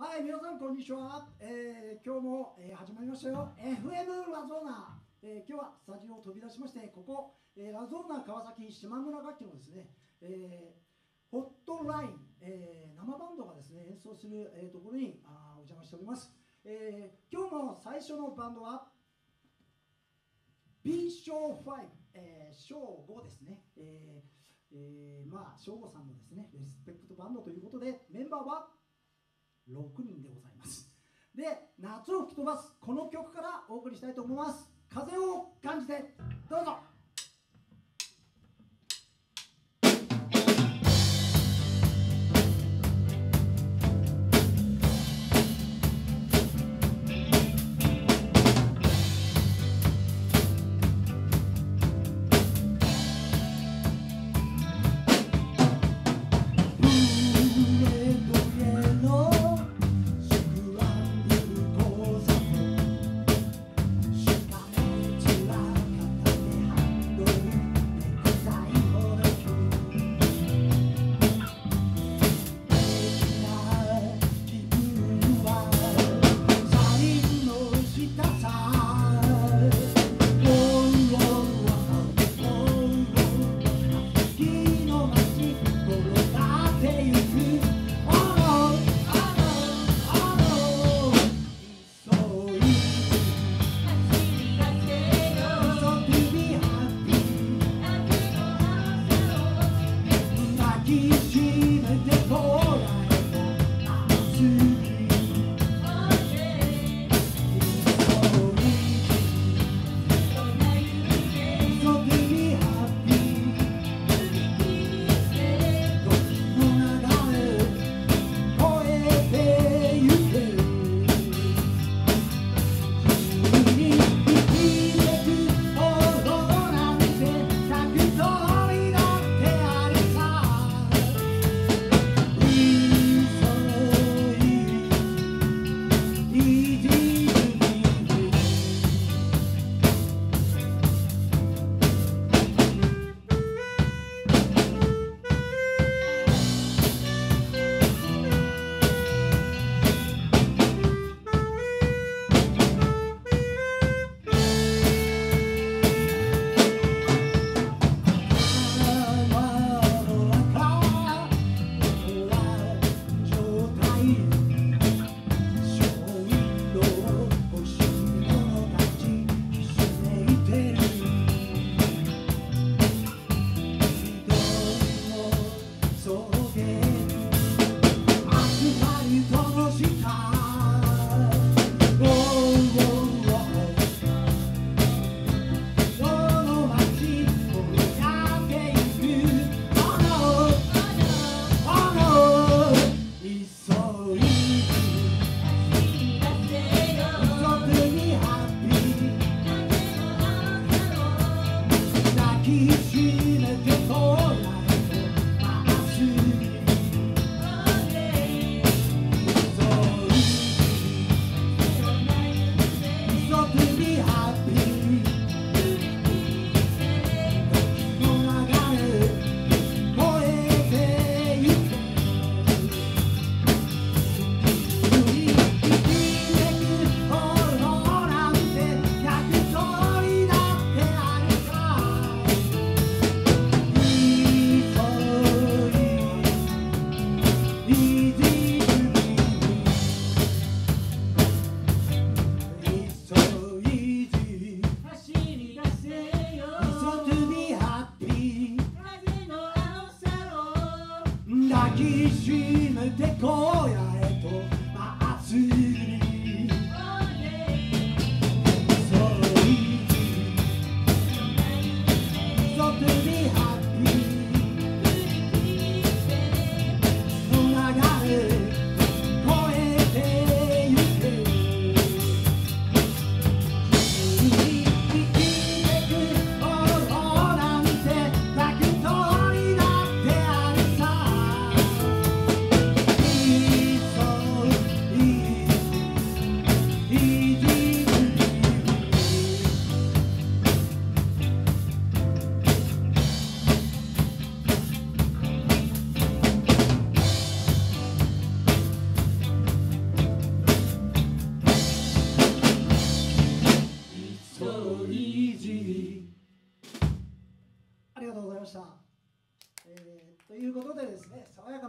はい、皆さんこんにちは。今日も、始まりましたよ。FM ラゾーナ、今日はスタジオを飛び出しまして、ここ、ラゾーナ川崎島村楽器のですね、ホットライン、生バンドがですね演奏する、ところにお邪魔しております。今日の最初のバンドは B 賞5、賞5ですね。省吾さんのですねリスペクトバンドということで、メンバーは6人でございます。で、夏を吹き飛ばすこの曲からお送りしたいと思います。風を感じてどうぞ。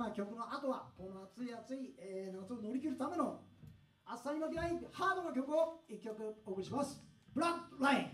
な曲の後はこの暑い、夏を乗り切るための暑さに負けないハードな曲を1曲お送りします。ブラッドライン。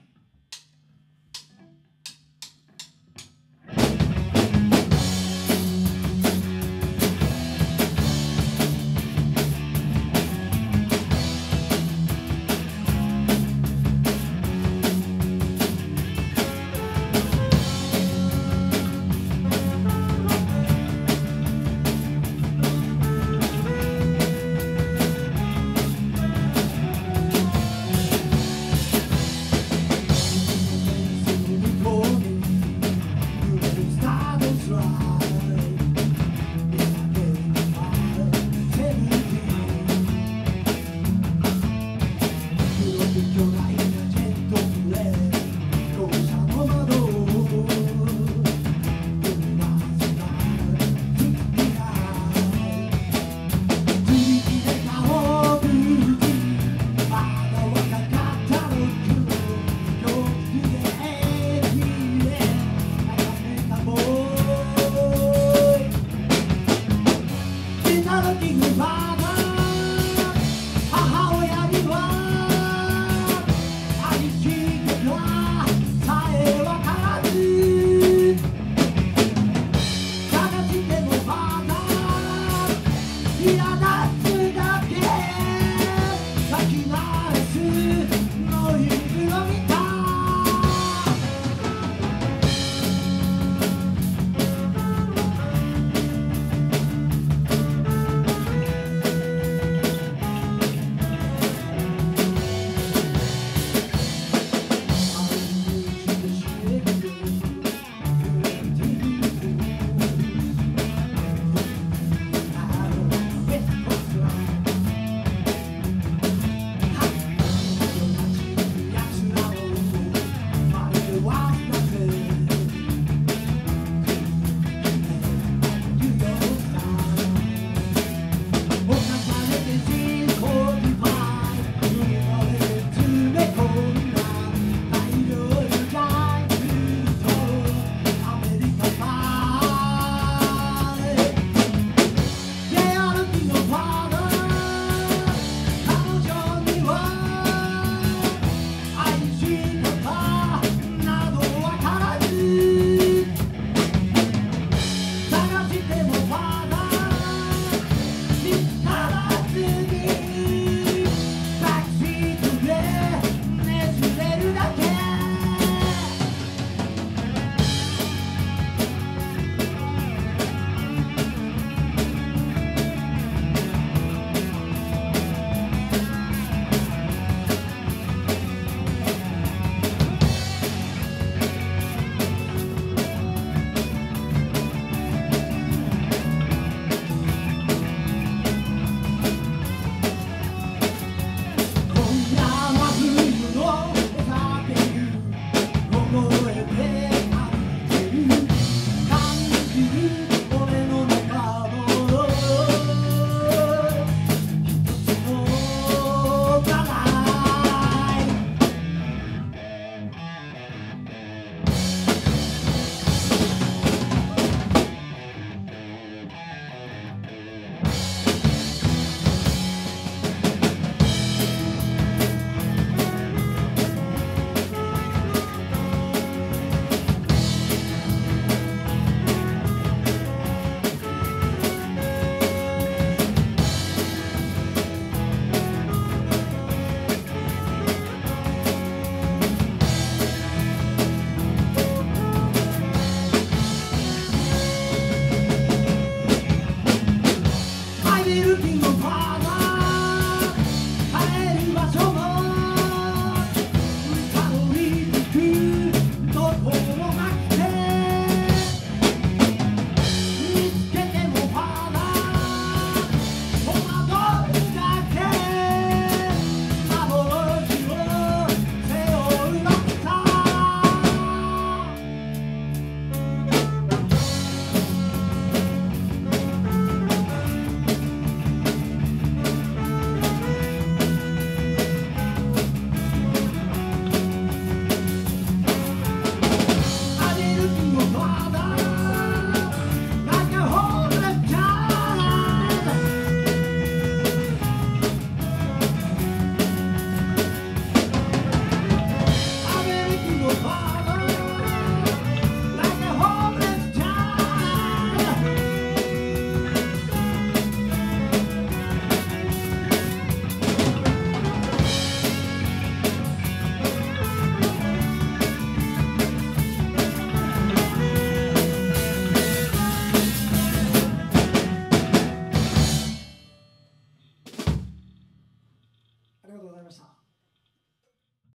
Goodbye.